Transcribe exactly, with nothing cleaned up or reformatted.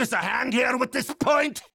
us a hand here with this point?